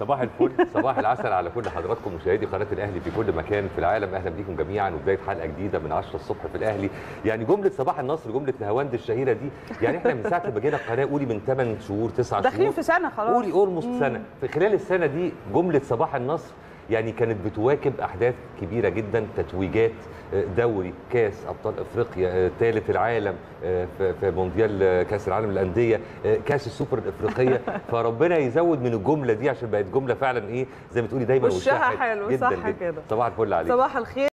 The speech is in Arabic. صباح الفل، صباح العسل على كل حضراتكم مشاهدي قناة الأهلي في كل مكان في العالم. أهلا بيكم جميعا وبداية حلقة جديدة من 10 الصبح في الأهلي. يعني جملة صباح النصر، جملة الهواند الشهيرة دي، يعني احنا من ساعة ما جينا القناة قولي من 8 شهور 9 شهور داخلين في سنة خلاص، قولي اولموست سنة. في خلال السنة دي جملة صباح النصر يعني كانت بتواكب أحداث كبيرة جدا، تتويجات، دوري كأس أبطال أفريقيا، ثالث العالم في مونديال كأس العالم للأندية، كأس السوبر الأفريقية. فربنا يزود من الجملة دي عشان بقت جملة فعلا إيه زي ما تقولي دايما وشها حلو جدا. صح كده. صباح الفل عليك. صباح الخير.